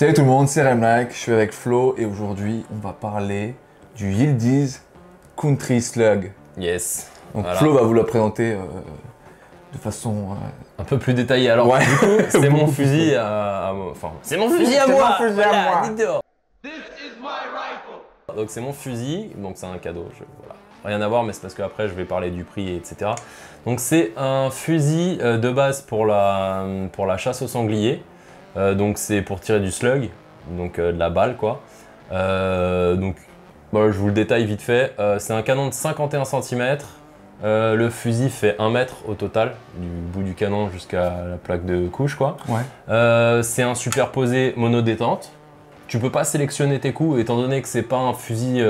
Salut tout le monde, c'est Remlac, je suis avec Flo et aujourd'hui on va parler du Yildiz Country Slug. Yes. Donc voilà. Flo va vous le présenter de façon un peu plus détaillée. Alors ouais. Du coup, c'est mon fusil à moi. Enfin, c'est mon fusil à moi. Donc c'est mon fusil, donc c'est un cadeau. Voilà. Rien à voir, mais c'est parce qu'après je vais parler du prix, etc. Donc c'est un fusil de base pour la chasse au sanglier. Donc c'est pour tirer du slug, donc de la balle quoi. Donc bon, je vous le détaille vite fait. C'est un canon de 51 cm. Le fusil fait 1 mètre au total, du bout du canon jusqu'à la plaque de couche quoi. Ouais. C'est un superposé monodétente. Tu peux pas sélectionner tes coups étant donné que c'est pas un fusil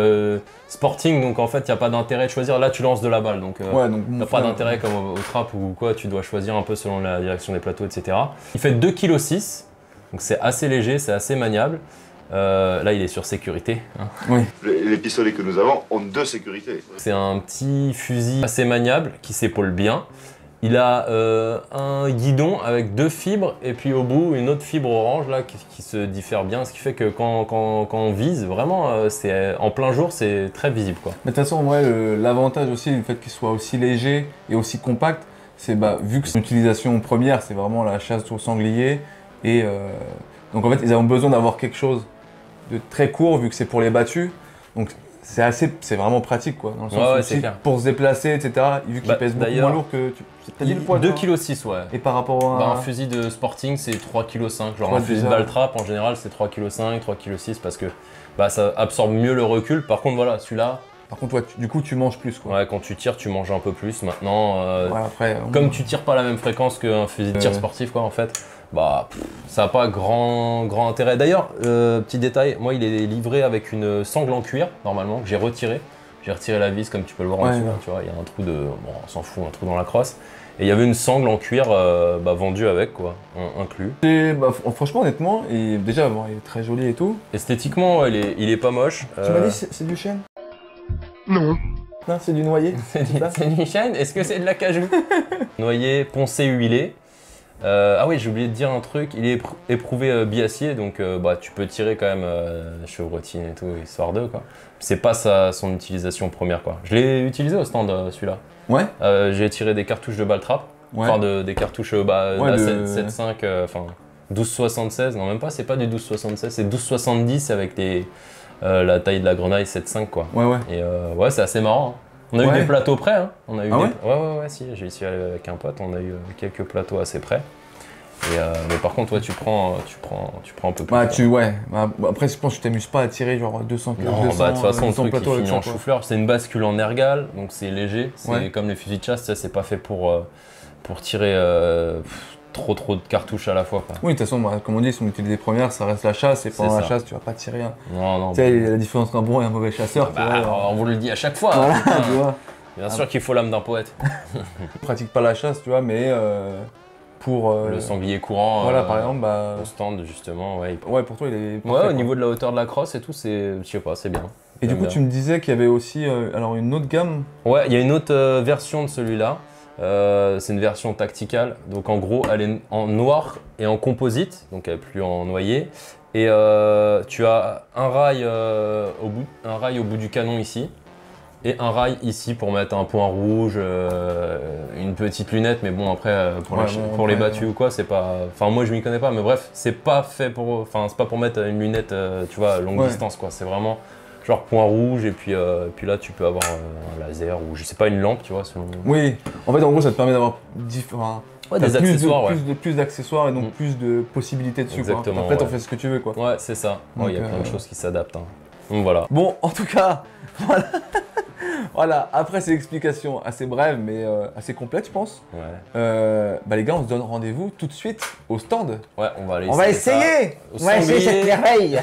sporting, donc en fait il n'y a pas d'intérêt de choisir. Là tu lances de la balle, donc ouais, t'as pas d'intérêt comme au trap ou quoi, tu dois choisir un peu selon la direction des plateaux, etc. Il fait 2,6 kg, donc c'est assez léger, c'est assez maniable. Là il est sur sécurité. Hein. Oui. Les pistolets que nous avons ont 2 sécurités. C'est un petit fusil assez maniable qui s'épaule bien. Il a un guidon avec 2 fibres et puis au bout une autre fibre orange là qui se diffère bien, ce qui fait que quand on vise, vraiment c'est en plein jour, c'est très visible quoi. Mais de toute façon ouais, l'avantage aussi du fait qu'il soit aussi léger et aussi compact, c'est bah, vu que son utilisation première c'est vraiment la chasse au sanglier et donc en fait ils ont besoin d'avoir quelque chose de très court vu que c'est pour les battues. Donc, c'est vraiment pratique quoi, dans le sens ouais, si pour se déplacer, etc. Vu qu'il pèse beaucoup moins lourd que tu as dit le poids. 2,6 kg, ouais. Et par rapport à un fusil de sporting, c'est 3,5 kg. Genre un fusil de balle trap en général, c'est 3,5 kg, 3,6 kg parce que bah, ça absorbe mieux le recul. Par contre, voilà, celui-là. Par contre, ouais, du coup, tu manges plus quoi. Ouais, quand tu tires, tu manges un peu plus. Maintenant, ouais, après, comme tu tires pas à la même fréquence qu'un fusil de tir sportif, quoi, en fait, bah, pff, ça n'a pas grand intérêt. D'ailleurs, petit détail, moi, il est livré avec une sangle en cuir, normalement, que j'ai retiré. J'ai retiré la vis, comme tu peux le voir en dessous, hein, tu vois, il y a un trou de. Bon, on s'en fout, un trou dans la crosse. Et il y avait une sangle en cuir bah, vendue avec, quoi, inclus. Et bah, franchement, honnêtement, déjà, bon, il est très joli et tout. Esthétiquement, ouais, il est pas moche. Tu m'as dit, c'est du chêne? Non. Non, c'est du noyer. C'est du chêne. Est-ce que c'est de la cajou? Noyer, poncé, huilé. Ah oui, j'ai oublié de dire un truc. Il est éprouvé biacier, donc bah, tu peux tirer quand même chevrotine et tout, histoire d'eux quoi. C'est pas son utilisation première quoi. Je l'ai utilisé au stand celui-là. Ouais. J'ai tiré des cartouches de balle trap, ouais. Enfin des cartouches bah, ouais, de 7.5, enfin 12,76. Non même pas, c'est pas du 12,76, c'est 12,70 avec des. La taille de la grenaille 7.5 quoi. Ouais ouais. Et ouais c'est assez marrant. Hein. On a eu des plateaux près. Hein. On a eu ouais si, j'ai essayé avec un pote, on a eu quelques plateaux assez près. Et mais par contre ouais, tu prends un peu plus. Bah quoi. Après je pense que tu t'amuses pas à tirer genre 200 kg. Non, bah de toute façon le truc qui finit en chou-fleur, c'est une bascule en ergale, donc c'est léger, c'est comme les fusils de chasse, ça c'est pas fait pour tirer trop de cartouches à la fois. Quoi. Oui, de toute façon, bah, comme on dit, si on utilise les premières, ça reste la chasse et pendant la chasse, tu vas pas tirer. Hein. Non, non. Tu sais, la différence entre un bon et un mauvais chasseur. Bah, vois, on vous le dit à chaque fois. Voilà, hein, tu vois. Bien sûr qu'il faut l'âme d'un poète. Je pratique pas la chasse, tu vois, mais pour. Le sanglier courant. Voilà, par exemple. Bah, au stand, justement. Ouais, pour toi, il est. Parfait, ouais, au niveau de la hauteur de la crosse et tout, c'est. Je sais pas, c'est bien. Et du coup, bien. Tu me disais qu'il y avait aussi alors une autre gamme. Ouais, il y a une autre version de celui-là. C'est une version tacticale, donc en gros elle est en noir et en composite, donc elle n'est plus en noyer. Et tu as un rail au bout du canon ici, et un rail ici pour mettre un point rouge, une petite lunette, mais bon après pour les battus ou quoi, c'est pas. Enfin moi je m'y connais pas, mais bref, c'est pas fait pour. Enfin c'est pas pour mettre une lunette, tu vois, longue distance quoi, c'est vraiment. Genre point rouge et puis là tu peux avoir un laser ou je sais pas une lampe tu vois selon... Oui en fait en gros ça te permet d'avoir différents des accessoires plus d'accessoires et donc plus de possibilités dessus. Exactement, quoi. Après t'en fais ce que tu veux quoi. Ouais c'est ça, il y a plein de choses qui s'adaptent hein. Donc voilà. Bon en tout cas voilà, voilà. Après ces explications assez brèves mais assez complètes je pense. Ouais. Bah les gars on se donne rendez-vous tout de suite au stand. Ouais on va aller essayer. On va essayer cette merveille.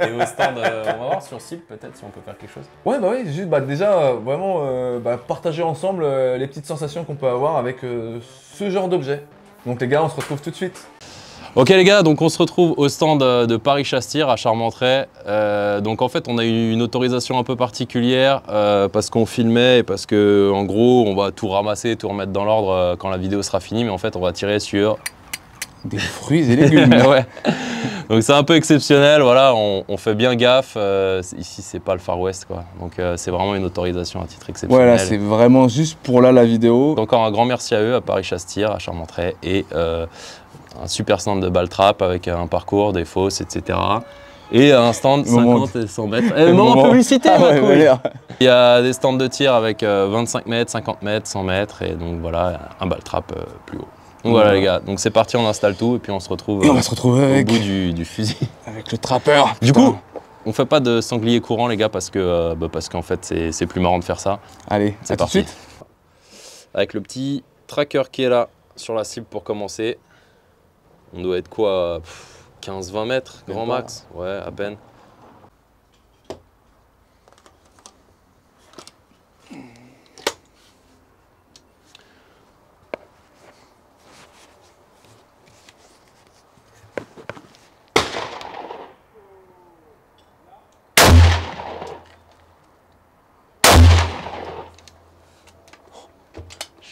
Et au stand on va voir sur site peut-être si on peut faire quelque chose. Ouais bah oui juste bah, déjà vraiment bah, partager ensemble les petites sensations qu'on peut avoir avec ce genre d'objet. Donc les gars on se retrouve tout de suite. Ok les gars, donc on se retrouve au stand de Paris Chasse Tir à Charmantray. Donc en fait on a eu une autorisation un peu particulière parce qu'on filmait et parce que en gros on va tout ramasser, tout remettre dans l'ordre quand la vidéo sera finie, mais en fait on va tirer sur Des fruits et légumes. Ouais. Donc c'est un peu exceptionnel, voilà, on fait bien gaffe. Ici, c'est pas le Far West, quoi. Donc c'est vraiment une autorisation à titre exceptionnel. Voilà, c'est vraiment juste pour là la vidéo. Donc, encore un grand merci à eux, à Paris Chasse Tir, à Charmantray, et un super stand de ball trap avec un parcours, des fosses, etc. Et un stand 50 et 100 mètres. Et moment publicité, ah ouais, cool. Il y a des stands de tir avec 25 mètres, 50 mètres, 100 mètres, et donc voilà, un ball trap plus haut. Donc voilà les gars, donc c'est parti, on installe tout et puis on se retrouve au bout du fusil. Avec le trappeur. Du coup, on fait pas de sanglier courant les gars parce que parce qu'en fait c'est plus marrant de faire ça. Allez, c'est parti. Tout de suite. Avec le petit tracker qui est là sur la cible pour commencer. On doit être quoi, 15-20 mètres, grand max. Ouais, à peine.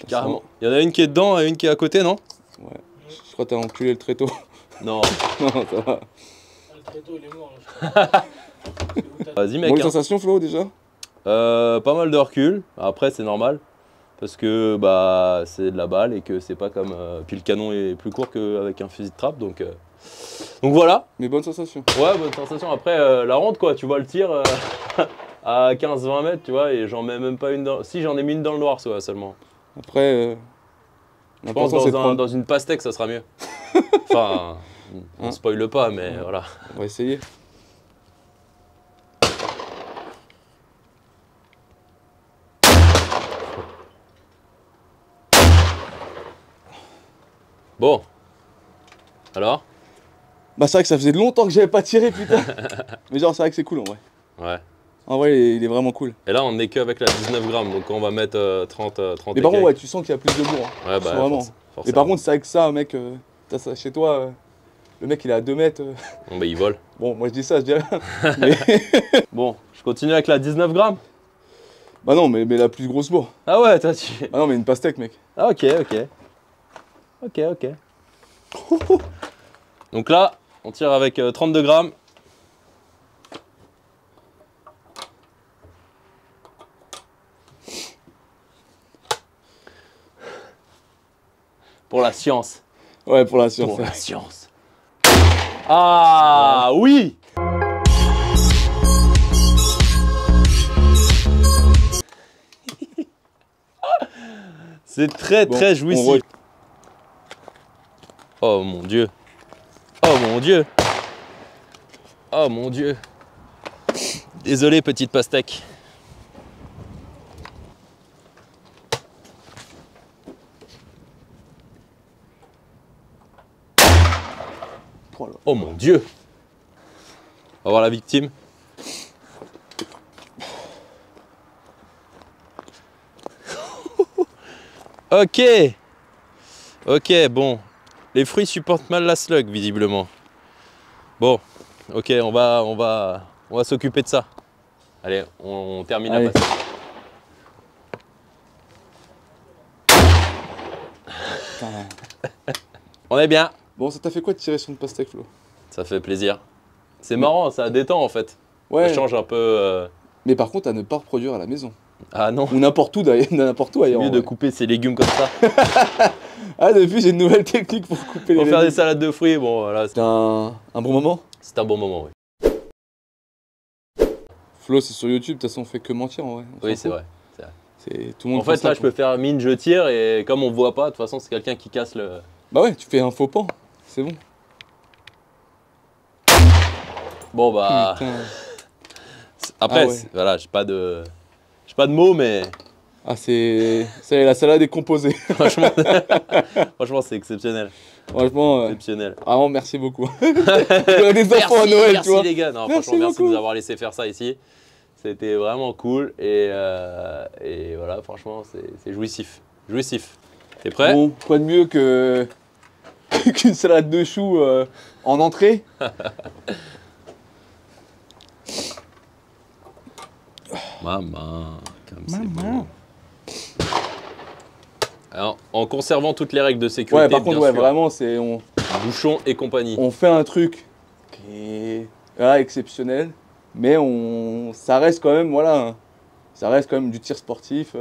Carrément. Il y en a une qui est dedans et une qui est à côté, non? Ouais. Je crois que t'as enculé le tréteau. Non. Non, ça va. Le tréteau, il est mort. Vas-y, mec. Bonne sensation, Flo, déjà? Pas mal de recul. Après, c'est normal. Parce que bah, c'est de la balle et que c'est pas comme. Puis le canon est plus court qu'avec un fusil de trappe. Donc voilà. Mais bonne sensation. Ouais, bonne sensation. Après, la ronde, quoi. Tu vois le tir à 15-20 mètres, tu vois. Et j'en mets même pas une dans. Si, j'en ai mis une dans le noir, soit seulement. Après, je pense que dans une pastèque, ça sera mieux. Enfin, on ne spoile pas, mais voilà. On va essayer. Bon. Alors? Bah, c'est vrai que ça faisait longtemps que j'avais pas tiré, putain. Mais genre, c'est vrai que c'est cool, en vrai. Ouais. En vrai, il est vraiment cool. Et là, on n'est qu'avec la 19 grammes, donc on va mettre 30 et par contre, ouais, tu sens qu'il y a plus de bourre. Hein. Ouais, bah, vraiment. Et par contre, c'est avec ça, mec, t'as ça chez toi, le mec, il est à 2 mètres. Bon, bah, il vole. Bon, moi, je dis ça, je dis rien. Mais... Bon, je continue avec la 19 grammes. Bah non, mais la plus grosse bourre. Ah ouais, toi, tu... Ah non, mais une pastèque, mec. Ah, ok. Ok. Donc là, on tire avec 32 grammes. Pour la science. Ouais, pour la science. Pour la science. Ah oui. C'est très très jouissif. Oh mon Dieu. Oh mon Dieu. Oh mon Dieu. Désolé petite pastèque. Oh mon Dieu! On va voir la victime. Ok, bon. Les fruits supportent mal la slug, visiblement. Bon, ok, on va s'occuper de ça. Allez, on termine la passe. On est bien. Bon, ça t'a fait quoi de tirer sur une pastèque, Flo? Ça fait plaisir. C'est marrant, ça détend en fait. Ouais. Ça change un peu. Mais par contre, à ne pas reproduire à la maison. Ah non. Ou n'importe où d'ailleurs. C'est mieux de couper ses légumes comme ça. Ah, depuis, j'ai une nouvelle technique pour couper les légumes. Pour faire des salades de fruits, bon voilà. C'est un bon moment? C'est un bon moment, oui. Flo, c'est sur YouTube, de toute façon, on fait que mentir en vrai. Oui, c'est vrai. Tout le monde en fait, là, je peux faire mine, je tire, et comme on ne voit pas, de toute façon, c'est quelqu'un qui casse le. Bah ouais, tu fais un faux pan. C'est bon. Bon bah... Putain. Après, voilà, j'ai pas de mots, mais... Ah c'est... La salade est composée. Franchement, franchement c'est exceptionnel. Franchement... Exceptionnel. Vraiment, merci beaucoup. Des enfants à Noël, tu vois. Merci les gars. Non, franchement, merci de nous avoir laissé faire ça ici. C'était vraiment cool. Et voilà, franchement, c'est jouissif. T'es prêt? Bon, quoi de mieux que... qu'une salade de choux en entrée. Maman, comme c'est bon. Alors, en conservant toutes les règles de sécurité. Ouais, par contre, ouais, vraiment, c'est Bouchons et compagnie. On fait un truc qui est là, exceptionnel, mais ça reste quand même, voilà, ça reste quand même du tir sportif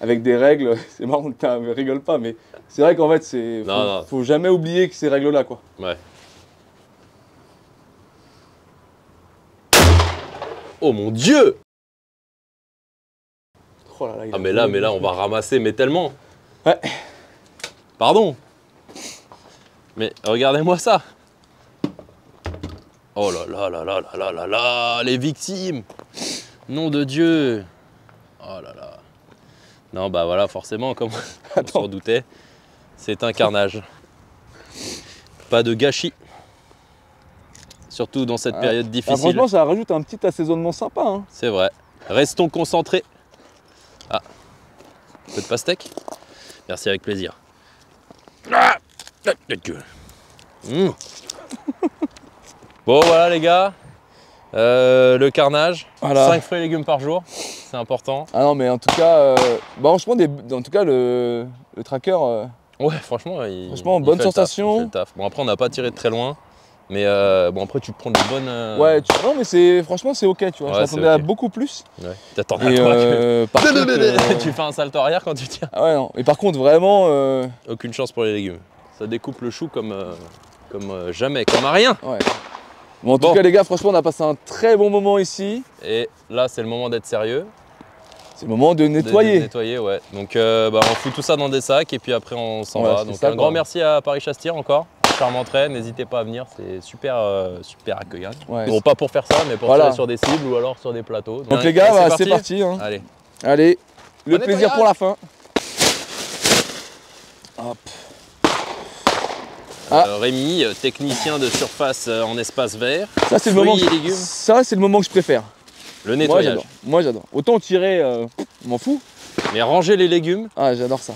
avec des règles. C'est marrant que tu rigoles pas, mais c'est vrai qu'en fait, faut jamais oublier que ces règles-là, quoi. Ouais. Oh mon Dieu! Oh là là, ah mais là, on va ramasser, mais tellement. Ouais. Pardon. Mais regardez-moi ça. Oh là là là là là là là là, les victimes. Nom de Dieu. Oh là là. Non bah voilà, forcément, comme on s'en doutait, c'est un carnage. Pas de gâchis. Surtout dans cette période difficile. Ah, franchement, ça rajoute un petit assaisonnement sympa. Hein. C'est vrai. Restons concentrés. Ah, un peu de pastèque. Merci, avec plaisir. Ah, bon, voilà les gars. Le carnage. Voilà. 5 fruits et légumes par jour. C'est important. Ah non, mais en tout cas, le tracker. Ouais, franchement, il bonne sensation. Il fait le taf. Bon, après, on n'a pas tiré de très loin. Mais bon, après tu prends de bonnes... Ouais, non mais c'est franchement c'est ok, tu vois, ouais, je m'attendais à beaucoup plus. Ouais, t'attendais à toi que... Tu fais un salto arrière quand tu tiens. Ah ouais, non, mais par contre vraiment... Aucune chance pour les légumes. Ça découpe le chou comme jamais, comme à rien. Ouais. Bon, en tout cas les gars, franchement on a passé un très bon moment ici. Et là c'est le moment d'être sérieux. C'est le moment de nettoyer. De nettoyer, ouais. Donc on fout tout ça dans des sacs et puis après on s'en va. Donc ça, un grand merci à Paris Chasse Tir encore. Charmantray, n'hésitez pas à venir, c'est super, super accueillant. Ouais, bon, pas pour faire ça, mais pour aller sur des cibles ou alors sur des plateaux. Donc les gars, c'est parti. Hein. Allez, allez, le plaisir pour la fin. Hop. Rémi, technicien de surface en espace vert. Ça, c'est le moment. Ça, c'est le moment que je préfère. Le nettoyage. Moi, j'adore. Autant tirer, on m'en fout. Mais ranger les légumes. Ah, j'adore ça.